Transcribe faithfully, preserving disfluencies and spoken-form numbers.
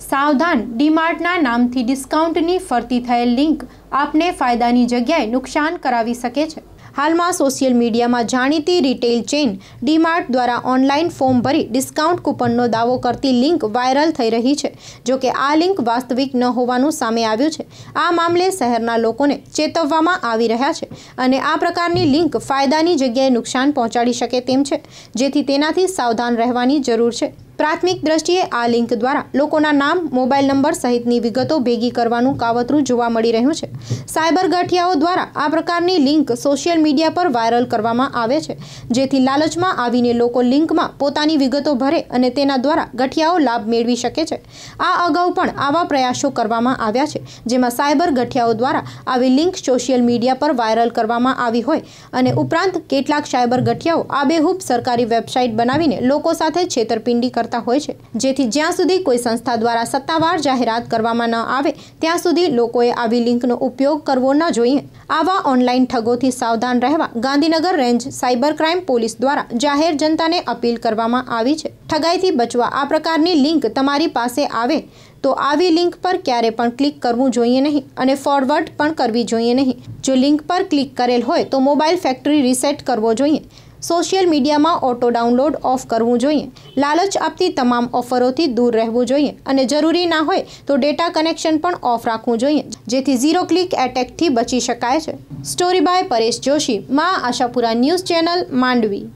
सावधान, डीमार्टना नामथी डिस्काउंटनी फरती थयेल लिंक आपने फायदानी जग्याए नुकसान करावी सके छे। हाल में सोशियल मीडिया में जाणीती रिटेल चेन डीमार्ट द्वारा ऑनलाइन फॉर्म भरी डिस्काउंट कूपनों दावो करती लिंक वायरल थई रही है, जो कि आ लिंक वास्तविक न होवानुं सामे आव्युं छे। आ मामले शहरना लोकोने चेतववामां आवी रह्या छे अने आ प्रकारनी लिंक फायदानी जग्याए नुकसान पहोंचाडी शके तेम छे, जेथी तेनाथी सावधान रहेवानी जरूर छे। प्राथमिक दृष्टिए आ लिंक द्वारा लोकोना नाम, मोबाइल नंबर सहितनी विगतो भेगी करवानुं कावतरू जोवा मळी रह्युं छे। साइबर गठियाओ द्वारा आ प्रकारनी लिंक सोशियल मीडिया पर वायरल करवामां आवे छे, जेथी लालचमां आवीने लोको लिंकमां पोतानी विगतो भरे अने तेना द्वारा गठियाओ लाभ मेळवी शके छे। आ अगाऊ पण आवा प्रयासो करवामां आव्या छे, जेमां साइबर गठियाओ द्वारा आवी लिंक सोशियल मीडिया पर वायरल करवामां आवी होय अने उपरांत केटलाक साइबर गठियाओ आबेहूब सरकारी वेबसाइट बनावीने लोको साथे छेतरपिंडी करता ज्यां सुधी कोई संस्था द्वारा सत्तावार जाहेरात करवामां न आवे त्यां सुधी लोकोए आवी लिंकनो उपयोग करवो न जोईए। आवा ऑनलाइन ठगोथी सावधान रहेवा Gandhinagar range cyber crime police द्वारा जाहेर जनताने अपील करवामां आवी छे। ठगाईथी बचवा आ प्रकारनी लिंक तमारी पासे आवे तो आवी लिंक पर क्यारे पण क्लिक करवू जोईए नहीं अने फॉरवर्ड पण करवी जोईए नहीं। जो लिंक पर क्लिक करेल होय तो मोबाइल फैक्टरी रीसेट करवो जोईए। सोशियल मीडिया में ऑटो डाउनलॉड ऑफ करवू जोईए। लालच आपती तमाम ऑफरोथी दूर रहेवू जोईए अने जरूरी ना होय तो डेटा कनेक्शन पण ऑफ राखवू जोईए, जेथी जीरो क्लिक एटेक थी बची शकाय छे। स्टोरी बाय परेश जोशी, मां आशापुरा न्यूज चेनल, मांडवी।